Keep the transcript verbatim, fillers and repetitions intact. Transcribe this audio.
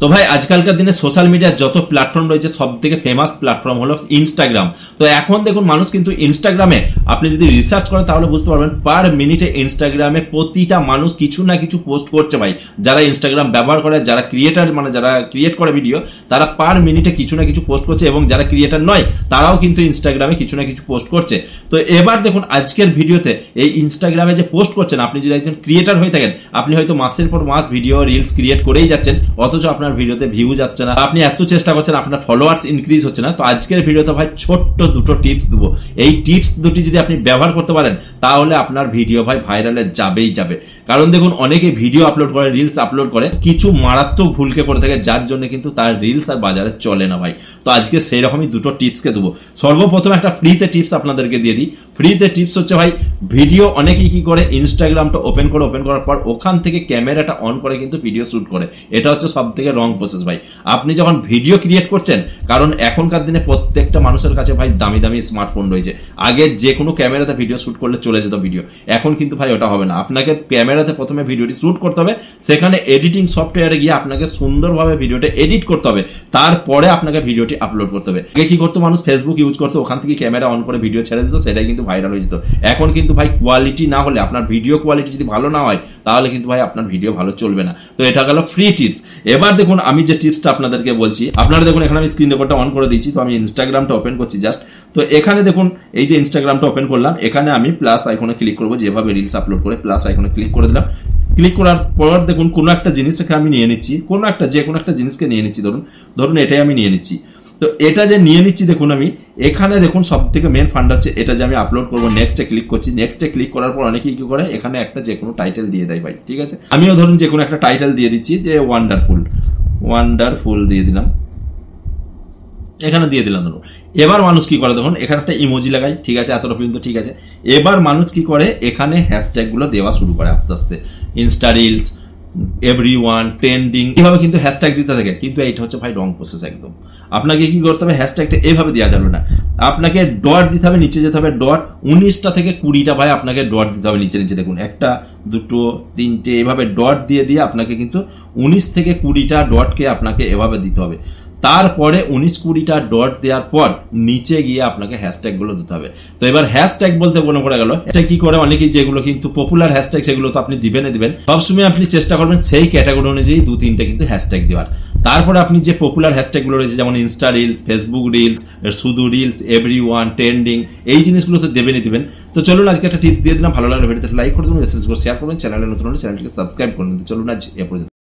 তো ভাই আজকালকার দিনে সোশ্যাল মিডিয়ার যত প্ল্যাটফর্ম রয়েছে সব থেকে ফেমাস প্ল্যাটফর্ম হলো ইনস্টাগ্রাম। তো এখন দেখুন মানুষ কিন্তু ইনস্টাগ্রামে আপনি যদি রিসার্চ করেন তাহলে বুঝতে পারবেন পার মিনিটে ইনস্টাগ্রামে প্রতিটা মানুষ কিছু না কিছু পোস্ট করছে। ভাই যারা ইনস্টাগ্রাম ব্যবহার করে, যারা ক্রিয়েটার মানে যারা ক্রিয়েট করে ভিডিও, তারা পার মিনিটে কিছু না কিছু পোস্ট করছে, এবং যারা ক্রিয়েটার নয় তারাও কিন্তু ইনস্টাগ্রামে কিছু না কিছু পোস্ট করছে। তো এবার দেখুন আজকের ভিডিওতে এই ইনস্টাগ্রামে যে পোস্ট করছেন, আপনি যদি একজন ক্রিয়েটার হয়ে থাকেন আপনি হয়তো মাসের পর মাস ভিডিও রিলস ক্রিয়েট করেই যাচ্ছেন, অথচ আপনার ভিডিওতে ভিউজ আসছে না, আপনি এত চেষ্টা করছেন আপনার ফলোয়ার্স ইনক্রিজ হচ্ছে না। তো আজকের ভিডিওতে ভাই ছোট্ট দুটো টিপস দেবো, এই টিপস দুটি যদি আপনি ব্যবহার করতে পারেন তাহলে আপনার ভিডিও ভাই ভাইরালে যাবেই যাবে। কারণ দেখুন অনেকে ভিডিও আপলোড করে, রিলস আপলোড করে, কিছু মারাত্মক ভুলকে করে থাকে, যার জন্য কিন্তু তার রিলস আর বাজারে চলে না ভাই। তো আজকে সেই রকমই দুটো টিপসকে দেবো। সর্বপ্রথম একটা ফ্রিতে টিপস আপনাদেরকে দিয়ে দিই। ফ্রিতে টিপস হচ্ছে ভাই, ভিডিও অনেকেই কি করে ইনস্টাগ্রামটা ওপেন করে, ওপেন করার পর ওখান থেকে ক্যামেরাটা অন করে কিন্তু ভিডিও শুট করে। এটা হচ্ছে সব থেকে রং প্রসেস ভাই। আপনি যখন ভিডিও ক্রিয়েট করছেন, কারণ এখনকার দিনে প্রত্যেকটা মানুষের কাছে ভাই দামি দামি স্মার্টফোন রয়েছে, আগে যে কোনো ক্যামেরাতে ভিডিও শুট করলে চলে যেত ভিডিও, এখন কিন্তু ভাই ওটা হবে না। আপনাকে ক্যামেরাতে প্রথমে ভিডিওটি শুট করতে হবে, সেখানে এডিটিং সফটওয়্যারে গিয়ে আপনাকে সুন্দরভাবে ভিডিওটা এডিট করতে হবে, তারপরে আপনাকে ভিডিওটি আপলোড করতে হবে। আগে কি করতো মানুষ, ফেসবুক ইউজ করতো, ওখান থেকে ক্যামেরা অন করে ভিডিও ছেড়ে দিত, সেটাই কিন্তু ভাইরাল হয়ে যেত। এখন কিন্তু ভাই কোয়ালিটি না হলে, আপনার ভিডিও কোয়ালিটি যদি ভালো না হয় তাহলে কিন্তু ভাই আপনার ভিডিও ভালো চলবে না। তো এটা গেল ফ্রি টিপস। এবার দেখুন আমি যে টিপসটা আপনাদেরকে বলছি, আপনারা দেখুন এখানে আমি স্ক্রিন রেকর্ডটা অন করে দিয়েছি। তো আমি ইনস্টাগ্রামটা ওপেন করছি জাস্ট। তো এখানে দেখুন এই যে ইনস্টাগ্রামটা ওপেন করলাম, এখানে আমি প্লাস আইকনে ক্লিক করবো, যেভাবে রিলস আপলোড করে প্লাস আইকনে ক্লিক করে দিলাম। ক্লিক করার পর দেখুন কোনো একটা জিনিস এখানে আমি নিয়ে নিচ্ছি, কোনো একটা যে কোনো একটা জিনিসকে নিয়ে নিচ্ছি, ধরুন ধরুন এটাই আমি নিয়ে নিচ্ছি। তো এটা যে নিয়ে নিচ্ছি দেখুন আমি এখানে দেখুন সব থেকে মেন ফান্ডা হচ্ছে এটা যে আমি আপলোড করবো। নেক্সটে ক্লিক করছি, নেক্সটে ক্লিক করার পর অনেকেই কি করে এখানে একটা যে কোনো টাইটেল দিয়ে দেয় ভাই, ঠিক আছে। আমিও ধরুন যে কোনো একটা টাইটেল দিয়ে দিচ্ছি, যে ওয়ান্ডারফুল ওয়ান্ডারফুল দিয়ে দিলাম, এখানে দিয়ে দিলাম। ধরুন এবার মানুষ কি করে, দেখুন এখানে একটা ইমোজি লাগাই, ঠিক আছে, এতটা পর্যন্ত ঠিক আছে। এবার মানুষ কি করে এখানে হ্যাশট্যাগুলো দেওয়া শুরু করে আস্তে আস্তে, ইনস্টা রিলস, এভরিওয়ান, ট্রেন্ডিং, এভাবে কিন্তু হ্যাশট্যাগ দিতে থাকে। কিন্তু এটা হচ্ছে ভাই রং প্রসেস একদম। আপনাকে কি করতে হবে, হ্যাশট্যাগটা এভাবে দেওয়া যাবে না, আপনাকে ডট দিতে হবে, নিচে যেতে হবে ডট, উনিশটা থেকে কুড়িটা ভাই আপনাকে ডট দিতে হবে নিচে নিচে। দেখুন একটা, দুটো, তিনটে, এভাবে ডট দিয়ে দিয়ে আপনাকে কিন্তু উনিশ থেকে কুড়িটা ডটকে আপনাকে এভাবে দিতে হবে। তারপরে উনিশ কুড়িটা ডট দেওয়ার পর নিচে গিয়ে আপনাকে হ্যাশট্যাগ গুলো দিতে হবে। তো এবার হ্যাশট্যাগ বলতে মনে পড়ে গেল, এটা কি করে অনেকেই যেগুলো কিন্তু পপুলার হ্যাশট্যাগ সেগুলো তো আপনি দিবেন দিবেন, সবসময় আপনি চেষ্টা করবেন সেই ক্যাটাগরি অনুযায়ী দু তিনটা কিন্তু হ্যাশট্যাগ দেওয়ার। তারপরে আপনি যে পপুলার হ্যাশট্যাগুলো রয়েছে, যেমন ইনস্টা রিলস, ফেসবুক রিলস, শুধু রিলস, এভরিওয়ান, ট্রেন্ডিং, এই জিনিসগুলো তো দেবেনই দেবেন। তো চলুন আজকে একটা টিপস দিয়ে দিলাম, ভালো লাগলে ভিডিওতে লাইক করে দেবেন, মেসেজ করে শেয়ার করবেন, চ্যানেলে নতুন হলে চ্যানেলটিকে সাবস্ক্রাইব করবেন। চলুন আজ এ পর্যন্ত।